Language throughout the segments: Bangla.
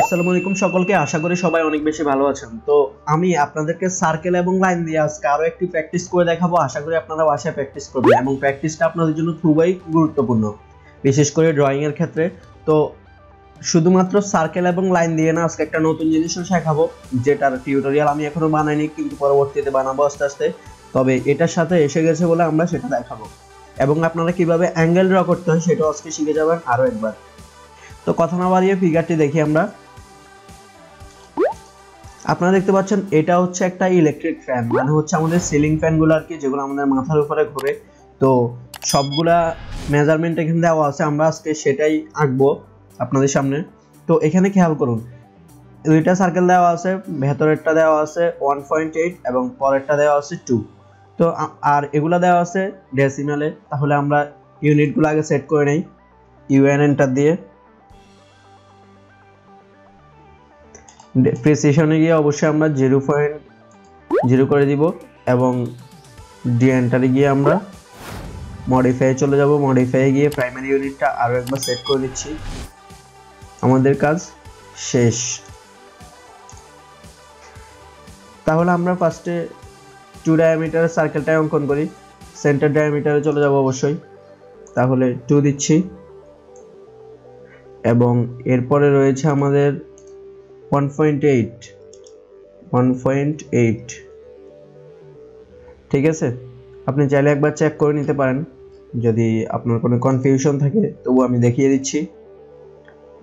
আসসালামুয়ালাইকুম সকলকে, আশা করি সবাই অনেক বেশি ভালো আছেন। তো আমি আপনাদেরকে সার্কেল এবং লাইন দিয়ে আজকে আরো একটি প্র্যাকটিস করে দেখাবো। আশা করি আপনারা বাসায় প্র্যাকটিস করবেন এবং প্র্যাকটিসটা আপনাদের জন্য খুবই গুরুত্বপূর্ণ, বিশেষ করে ড্রয়িং এর ক্ষেত্রে। তো শুধুমাত্র সার্কেল এবং লাইন দিয়ে না, আজকে একটা নতুন জিনিসও শেখাবো, যেটার টিউটোরিয়াল আমি এখনো বানাইনি, কিন্তু পরবর্তীতে বানাবো আস্তে আস্তে। তবে এটার সাথে এসে গেছে বলে আমরা সেটা দেখাবো, এবং আপনারা কিভাবে অ্যাঙ্গেল ড্র করতে হয় সেটাও আজকে শিখে যাবেন আরো একবার। তো কথা না বাড়িয়ে ফিগারটি দেখি আমরা। আপনারা দেখতে পাচ্ছেন এটা হচ্ছে একটা ইলেকট্রিক ফ্যান, মানে হচ্ছে আমাদের সিলিং ফ্যানগুলো আর কি, যেগুলো আমাদের মাথার উপরে ঘোরে। তো সবগুলা মেজারমেন্ট এখানে দেওয়া আছে, আমরা আজকে সেটাই আঁকবো আপনাদের সামনে। তো এখানে খেয়াল করুন, দুইটা সার্কেল দেওয়া আছে, ভেতরেরটা দেওয়া আছে 1.8 এবং পরেরটা দেওয়া আছে 2। তো আর এগুলা দেওয়া আছে ডেসিমালে, তাহলে আমরা ইউনিটগুলো আগে সেট করে নেই। ইউএন এন্টার দিয়ে প্রিসিশনে গিয়ে অবশ্যই আমরা 0.0 করে দিব, এবং ডি এন্টারে গিয়ে আমরা মডিফাই চলে যাব। মডিফাই গিয়ে প্রাইমারি ইউনিটটা আরও একবার সেট করে দিচ্ছি, আমাদের কাজ শেষ। তাহলে আমরা ফার্স্টে 2 ডায়ামিটার সার্কেলটাই অঙ্কন করি। সেন্টার ডায়ামিটারে চলে যাব অবশ্যই, তাহলে 2 দিচ্ছি, এবং এরপরে রয়েছে আমাদের 1.8, ঠিক আছে। আপনি চাইলে একবার চেক করে নিতে পারেন যদি আপনার কোনো কনফিউশন থাকে, তবু আমি দেখিয়ে দিচ্ছি।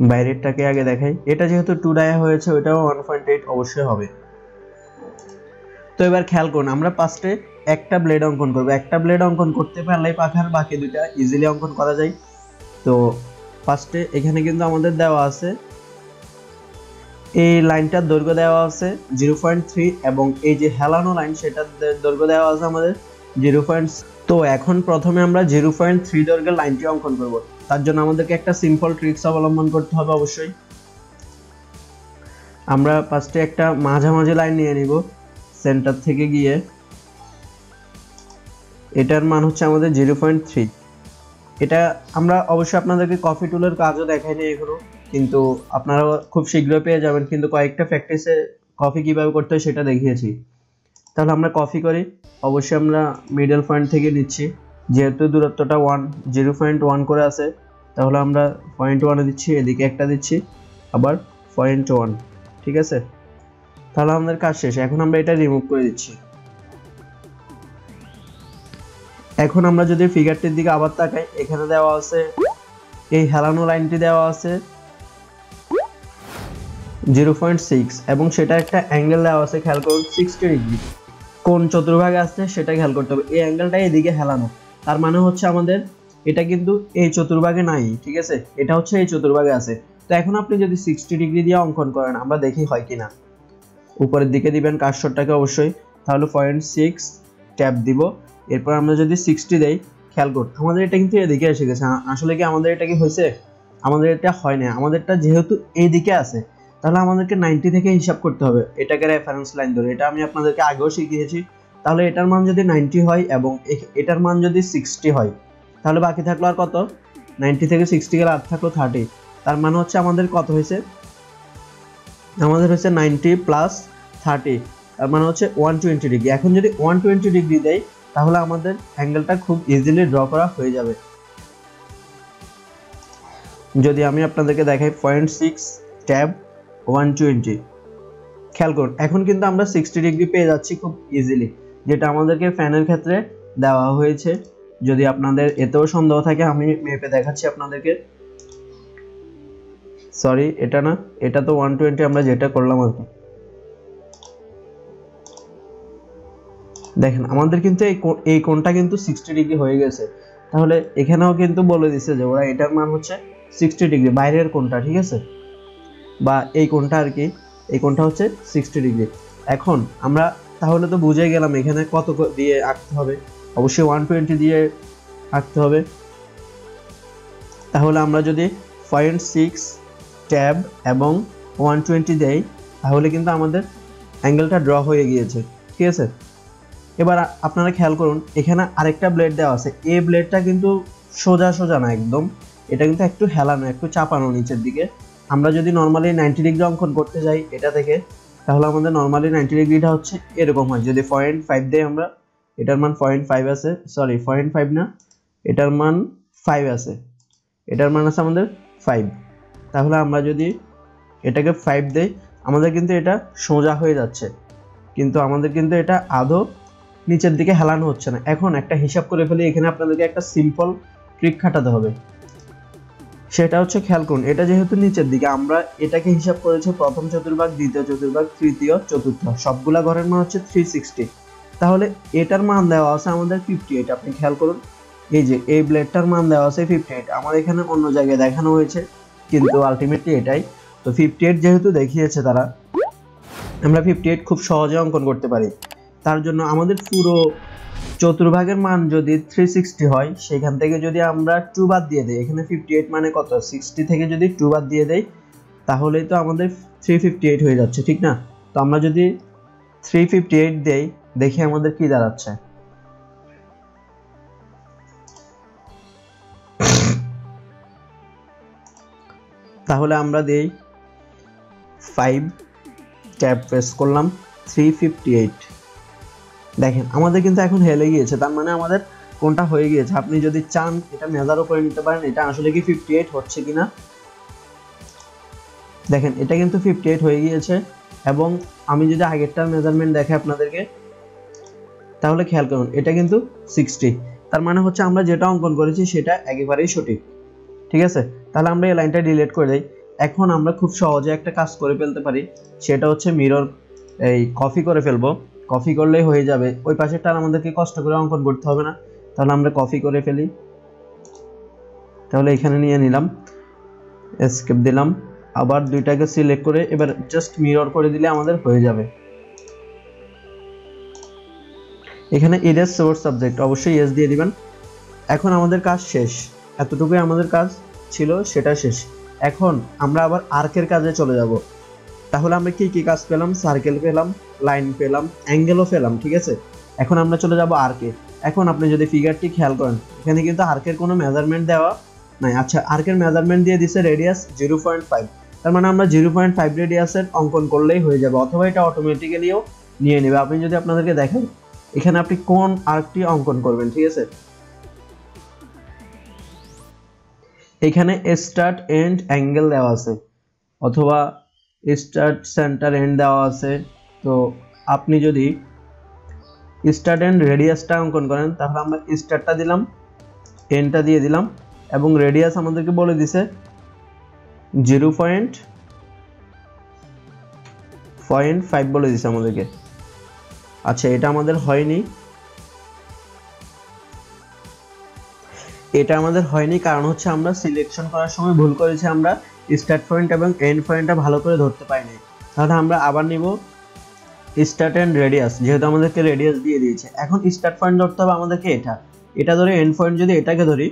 বাইরেরটাকে আগে দেখাই, এটা যেহেতু 2 ডায়া হয়েছে, ওটাও 1.8 অবশ্যই হবে। তো এবার খেয়াল করুন, আমরা ফার্স্টে একটা ব্লেড অঙ্কন করব। একটা ব্লেড অঙ্কন করতে পারলেই পাখার বাকি দুইটা ইজিলি অঙ্কন করা যায়। তো ফার্স্টে এখানে কিন্তু আমাদের দেওয়া আছে, এই লাইনটার দৈর্ঘ্য দেওয়া আছে 0.3, এবং এই যে হেলানো লাইন সেটার দৈর্ঘ্য দেওয়া আছে আমাদের 0.0। তো এখন প্রথমে আমরা 0.3 দৈর্ঘ্যের লাইনটি অঙ্কন করব। তার জন্য আমাদেরকে একটা সিম্পল ট্রিক্স অবলম্বন করতে হবে অবশ্যই। আমরা ফার্স্টে একটা মাঝামাঝি লাইন নিয়ে নিব সেন্টার থেকে গিয়ে, এটার মান হচ্ছে আমাদের 0.3। এটা আমরা অবশ্যই আপনাদেরকে কফি টুলের কাজও দেখাইনি এখনো, কিন্তু আপনারা খুব শীঘ্রই পেয়ে যাবেন, কিন্তু কয়েকটা প্র্যাকটিসে কফি কিভাবে করতে হয় সেটা দেখিয়েছি। তাহলে আমরা কপি করি, অবশ্যই আমরা মিডল পয়েন্ট থেকে নিচ্ছি, যেহেতু দূরত্বটা 0.1 করে আছে, তাহলে আমরা 0.1 দিচ্ছি, এদিকে একটা দিচ্ছি, আবার 0.1, ঠিক আছে। তাহলে আমাদের কাজ শেষ। এখন আমরা এটা রিমুভ করে দিচ্ছি। এখন আমরা যদি ফিগারটির দিকে আবার তাকাই, এখানে দেওয়া আছে এই হেলানো লাইনটি দেওয়া আছে 0.6, এবং সেটা একটা অ্যাঙ্গেল দেওয়া আছে, খেয়াল করুন 60 ডিগ্রি। কোন চতুর্ভাগে আছে সেটা খেয়াল করতে হবে। এই অ্যাঙ্গেলটা এদিকে হেলানো, তার মানে হচ্ছে আমাদের এটা কিন্তু এই চতুর্ভাগে নাই, ঠিক আছে, এটা হচ্ছে এই চতুর্ভাগে আছে। তো এখন আপনি যদি 60 ডিগ্রি দিয়ে অঙ্কন করেন, আমরা দেখি হয় কিনা। উপরের দিকে দিবেন কার্সরটাকে অবশ্যই, তাহলে 0.6 ট্যাপ দিব। এরপর আমরা যদি 60 দেই, খেয়াল করুন আমাদের এটা কিন্তু এদিকে এসে গেছে। আসলে কি আমাদের এটা কি হয়েছে? আমাদের এটা হয় না, আমাদেরটা যেহেতু এইদিকে আছে, তাহলে আমাদেরকে 90 থেকে হিসাব করতে হবে এটাকে রেফারেন্স লাইন ধরে। এটা আমি আপনাদেরকে আগেও শিখিয়েছি। তাহলে এটার মান যদি 90 হয় এবং এটার মান যদি 60 হয়, তাহলে বাকি থাকলো আর কত? 90 থেকে 60 গেলে আর থাকলো 30। তার মানে হচ্ছে আমাদের কত হয়েছে? আমাদের হচ্ছে 90 + 30, তার মানে হচ্ছে 120 ডিগ্রি। এখন যদি 120 ডিগ্রি দেয়, তাহলে আমাদের অ্যাঙ্গেলটা খুব ইজিলি ড্র করা হয়ে যাবে। যদি আমি আপনাদেরকে দেখাই 0.6 ট্যাব 120, খেয়াল করুন এখন কিন্তু আমরা 60 ডিগ্রি পেয়ে যাচ্ছি খুব ইজিলি, যেটা আমাদেরকে ফ্যানের ক্ষেত্রে দেওয়া হয়েছে। যদি আপনাদের এতেও সন্দেহ থাকে, আমি মেপে দেখাচ্ছি আপনাদেরকে। সরি, এটা না, এটা তো 120 আমরা যেটা করলাম আর কি। দেখেন আমাদের কিন্তু এই কোণটা কিন্তু 60 ডিগ্রি হয়ে গেছে। তাহলে এখানেও কিন্তু বলে দিচ্ছে যে ওরা এটার মান হচ্ছে 60 ডিগ্রি বাইরের কোণটা, ঠিক আছে, বা এই কোণটা আর কি, এই কোণটা হচ্ছে 60 ডিগ্রি। এখন আমরা তাহলে তো বুঝে গেলাম এখানে কত দিয়ে আঁকতে হবে, অবশ্যই 120 দিয়ে আঁকতে হবে। তাহলে আমরা যদি 0.6 ট্যাব এবং 120 দেই, তাহলে কিন্তু আমাদের অ্যাঙ্গেলটা ড্র হয়ে গিয়েছে, ঠিক আছে। এবার আপনারা খেয়াল করুন, এখানে আরেকটা ব্লেড দেওয়া আছে। এই ব্লেডটা কিন্তু সোজা সোজা না একদম, এটা কিন্তু একটু হেলানো, একটু চাপানো নিচের দিকে। আমরা যদি নরমালি 90 ডিগ্রি অঙ্কন করতে যাই এটা থেকে তাহলে আমাদের নরমালি 90 ডিগ্রিটা হচ্ছে এরকম হয় যদি 0.5 দেই আমরা এটার মান 0.5 আছে সরি 0.5 না এটার মান 5 আছে এটার মান আছে আমাদের 5 তাহলে আমরা যদি এটাকে 5 দেই আমাদের কিন্তু এটা সোজা হয়ে যাচ্ছে কিন্তু আমাদের কিন্তু এটা আধো নিচের দিকে হেলানো হচ্ছে না এখন একটা হিসাব করে ফেলি এখানে আপনাদেরকে একটা সিম্পল ট্রিক খাটাতে হবে সেটা হচ্ছে খেয়াল করুন এটা যেহেতু নিচের দিকে আমরা এটাকে হিসাব করেছি প্রথম চতুর্ভাগ দ্বিতীয় চতুর্ভাগ তৃতীয় চতুর্থ সবগুলা ঘরের মান হচ্ছে 360 তাহলে এটার মান দেওয়া আছে আমাদের 58 আপনি খেয়াল করুন এই যে এই ব্লেডটার মান দেওয়া আছে 58 আমার এখানে অন্য জায়গায় দেখানো হয়েছে কিন্তু আলটিমেটলি এটাই তো 58 যেহেতু দেখিয়েছে তারা আমরা 58 খুব সহজে অঙ্কন করতে পারি তার জন্য আমাদের পুরো চতুর্ভাগের মান যদি 360 হয় সেখান থেকে যদি আমরা 2 বাদ দিয়ে দেই এখানে 58 মানে কত 60 থেকে যদি 2 বাদ দিয়ে দেই তাহলেই তো আমাদের 358 হয়ে যাচ্ছে ঠিক না তো আমরা যদি 358 দেই দেখি আমাদের কি দাঁড়াচ্ছে তাহলে আমরা দেই 5 ট্যাব প্রেস করলাম 358 দেখেন আমাদের কিন্তু এখন হেলে গিয়েছে তার মানে আমাদের কোনটা হয়ে গিয়েছে আপনি যদি চান এটা মেজারও করে নিতে পারেন এটা আসলে কি 58 হচ্ছে কিনা দেখেন এটা কিন্তু 58 হয়ে গিয়েছে এবং আমি যদি আগেরটার মেজারমেন্ট দেখাই আপনাদেরকে তাহলে খেয়াল করুন এটা কিন্তু 60 তার মানে হচ্ছে আমরা যেটা অঙ্কন করেছি সেটা একেবারেই সঠিক ঠিক আছে তাহলে আমরা এই লাইনটা ডিলিট করে দেই এখন আমরা খুব সহজে একটা কাজ করে ফেলতে পারি সেটা হচ্ছে মিরর এই কপি করে ফেলবো কপি করলেই হয়ে যাবে ওই পাশেরটা আমাদেরকে কষ্ট করে অঙ্কন করতে হবে না তাহলে আমরা কপি করে ফেলি তাহলে এখানে নিয়ে নিলাম এসকেপ দিলাম আবার দুইটাকে সিলেক্ট করে এবার জাস্ট মিরর করে দিলে আমাদের হয়ে যাবে এখানে ইরেজ সোর্স সাবজেক্ট অবশ্যই এস দিয়ে দিবেন এখন আমাদের কাজ শেষ এতটুকুই আমাদের কাজ ছিল সেটা শেষ এখন আমরা আবার আর্কের কাজে চলে যাব তাহলে আমরা কি কি কাজ পেলাম সার্কেল পেলাম লাইন পেলাম অ্যাঙ্গেলও পেলাম ঠিক আছে এখন আমরা চলে যাব আর্কে এখন আপনি যদি ফিগারটি খেয়াল করেন এখানে কিন্তু আর্কের কোনো মেজারমেন্ট দেওয়া নাই আচ্ছা আর্কের মেজারমেন্ট দিয়ে দিয়েছে রেডিয়াস 0.5 তার মানে আমরা 0.5 রেডিয়াসের অঙ্কন করলেই হয়ে যাবে অথবা এটা অটোমেটিক্যালিও নিয়ে নেবে আপনি যদি আপনাদেরকে দেখেন এখানে আপনি কোন আর্কটি অঙ্কন করবেন ঠিক আছে এখানে স্টার্ট এন্ড অ্যাঙ্গেল দেওয়া আছে অথবা स्टार्ट सेंटर एंड দেওয়া আছে তো আপনি যদি স্টার্ট এন্ড রেডিয়াসটা অঙ্কন করেন তাহলে আমরা স্টার্টটা দিলাম এন্ডটা দিয়ে দিলাম এবং রেডিয়াস আমাদেরকে বলে দিয়েছে 0.5 বলে দিয়েছে আমাদেরকে আচ্ছা এটা আমাদের হয়নি কারণ হচ্ছে আমরা সিলেকশন করার সময় ভুল করেছি আমরা স্টার্ট পয়েন্ট এবং এন্ড পয়েন্টটা ভালো করে ধরতে পারিনি তাহলে আমরা আবার নিব স্টার্ট এন্ড রেডিয়াস যেহেতু আমাদেরকে রেডিয়াস দিয়ে দিয়েছে এখন স্টার্ট পয়েন্ট ধরতে হবে আমাদেরকে এটা ধরে এন্ড পয়েন্ট যদি এটাকে ধরি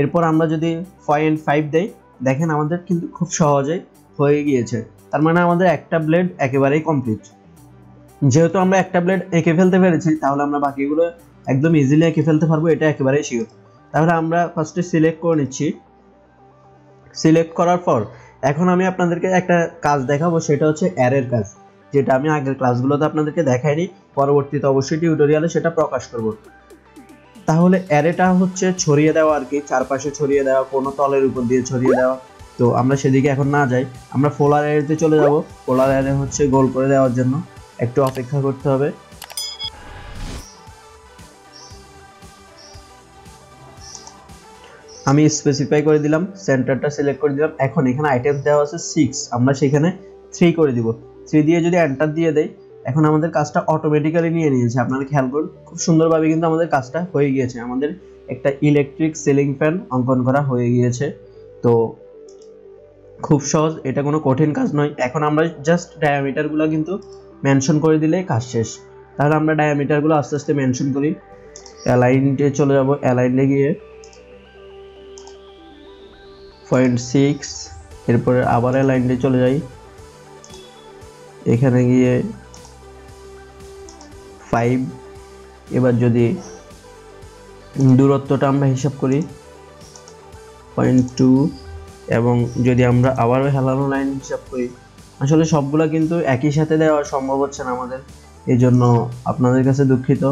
এরপর আমরা যদি 0.5 দেই দেখেন আমাদের কিন্তু খুব সহজে হয়ে গিয়েছে তার মানে আমাদের একটা ব্লেড একেবারেই কমপ্লিট যেহেতু আমরা একটা ব্লেড এঁকে ফেলতে পেরেছি তাহলে আমরা বাকিগুলো একদম ইজিলি এঁকে ফেলতে পারবো এটা একেবারেই শিওর তাহলে আমরা ফার্স্টে সিলেক্ট করে নিচ্ছি সিলেক্ট করার পর এখন আমি আপনাদেরকে একটা কাজ দেখাবো সেটা হচ্ছে অ্যারের কাজ যেটা আমি আগের ক্লাসগুলোতে আপনাদেরকে দেখাইনি পরবর্তীতে অবশ্যই টিউটোরিয়ালে সেটা প্রকাশ করব তাহলে অ্যারেটা হচ্ছে ছড়িয়ে দেওয়া আর কি চারপাশে ছড়িয়ে দেওয়া কোনো তলের উপর দিয়ে ছড়িয়ে দেওয়া তো আমরা সেদিকে এখন না যাই আমরা পোলার অ্যারেতে চলে যাব পোলার অ্যারে হচ্ছে গোল করে দেওয়ার জন্য একটু অপেক্ষা করতে হবে আমি স্পেসিফাই করে দিলাম সেন্টারটা সিলেক্ট করে দিলাম এখন এখানে আইটেম দেওয়া আছে 6 আমরা সেখানে 3 করে দিব 3 দিয়ে যদি এন্টার দিয়ে দেই এখন আমাদের কাজটা অটোমেটিক্যালি নিয়ে নিয়েছে আপনারা খেয়াল করুন খুব সুন্দরভাবে কিন্তু আমাদের কাজটা হয়ে গিয়েছে আমাদের একটা ইলেকট্রিক সিলিং ফ্যান অঙ্কন করা হয়ে গিয়েছে তো খুব সহজ এটা কোনো কঠিন কাজ নয় এখন আমরা জাস্ট ডায়ামিটারগুলো কিন্তু মেনশন করে দিলে কাজ শেষ তাহলে আমরা ডায়ামিটারগুলো আস্তে আস্তে মেনশন করি অ্যালাইনতে চলে যাব অ্যালাইনে গিয়ে 0.6 এরপরে আবার লাইন দিয়ে চলে যাই এখানে গিয়ে 5 এবার যদি দূরত্বটা আমরা হিসাব করি 0.2 এবং যদি আমরা আবার হেলানো লাইন হিসাব করি আসলে সবগুলা কিন্তু একই সাথে দেওয়া সম্ভব হচ্ছে না আমাদের এজন্য আপনাদের কাছে দুঃখিত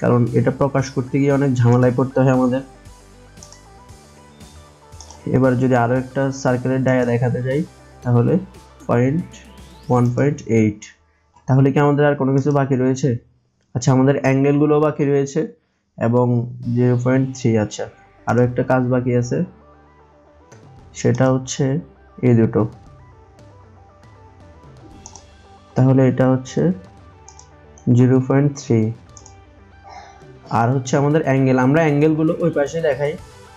কারণ এটা প্রকাশ করতে গিয়ে অনেক ঝামেলায় পড়তে হয় আমাদের এবার যদি আরো একটা সার্কেলের ডায়া দেখাতে যাই তাহলে 0.1.8 তাহলে কি আমাদের আর কোনো কিছু বাকি রয়েছে আচ্ছা আমাদের অ্যাঙ্গেল গুলো বাকি রয়েছে এবং 0.3 আচ্ছা আরো একটা কাজ বাকি আছে সেটা হচ্ছে এই দুটো তাহলে এটা হচ্ছে 0.3 আর হচ্ছে আমাদের অ্যাঙ্গেল আমরা অ্যাঙ্গেল গুলো ওই পাশে দেখাই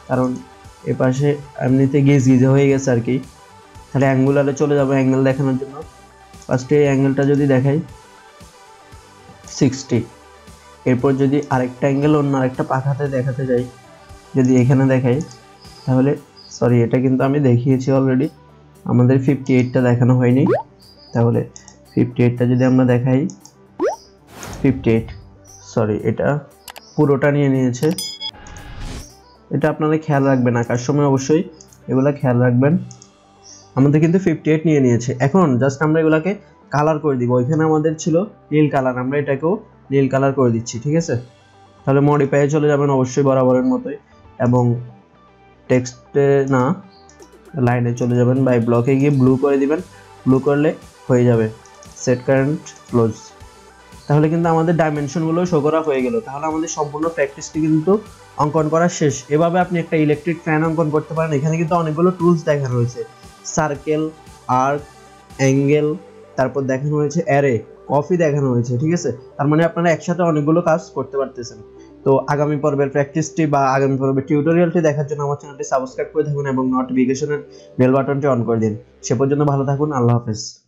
কারণ এই পাশে এমনিতে গেজ গেজ হয়ে গেছে আর কি তাহলে অ্যাঙ্গুলারে চলে যাব অ্যাঙ্গেল দেখানোর জন্য ফারস্টে অ্যাঙ্গেলটা যদি দেখাই 60 এরপর যদি আরেকটা অ্যাঙ্গেল অন্য আরেকটা পাখাতে দেখাতে যাই যদি এখানে দেখাই তাহলে সরি এটা কিন্তু আমি দেখিয়েছি অলরেডি আমাদের 58টা দেখানো হয়নি তাহলে 58টা যদি আমরা দেখাই 58 সরি এটা পুরোটা নিয়ে নিয়েছে এটা আপনারা খেয়াল রাখবেন আকার সময় অবশ্যই এগুলা খেয়াল রাখবেন আমাদের কিন্তু 58 নিয়ে নিয়েছে এখন জাস্ট আমরা এগুলাকে কালার করে দিব এখানে আমাদের ছিল নীল কালার আমরা এটাকেও নীল কালার করে দিচ্ছি ঠিক আছে তাহলে মডিফাই এ চলে যাবেন অবশ্যই বরাবরের মতই এবং টেক্সটে না লাইনে চলে যাবেন বাই ব্লকে গিয়ে ব্লু করে দিবেন ব্লু করলে হয়ে যাবে সেট কারেন্ট ক্লোজ তাহলে কিন্তু আমাদের ডাইমেনশন গুলো শো করা হয়ে গেল তাহলে আমাদের সম্পূর্ণ প্র্যাকটিসটি কিন্তু অঙ্কন করা শেষ এভাবে আপনি একটা ইলেকট্রিক ফ্যান অঙ্কন করতে পারেন এখানে কিন্তু অনেকগুলো টুলস দেখানো হয়েছে সার্কেল আর্ক অ্যাঙ্গেল তারপর দেখানো হয়েছে অ্যারে কফি দেখানো হয়েছে ঠিক আছে তার মানে আপনারা একসাথে অনেকগুলো কাজ করতে পারতেছেন তো আগামী পর্বের প্র্যাকটিসটি বা আগামী পর্বের টিউটোরিয়ালটি দেখার জন্য আমার চ্যানেলটি সাবস্ক্রাইব করে থাকুন এবং নোটিফিকেশনের বেল বাটনটি অন করে দিন সে পর্যন্ত ভালো থাকুন আল্লাহ হাফেজ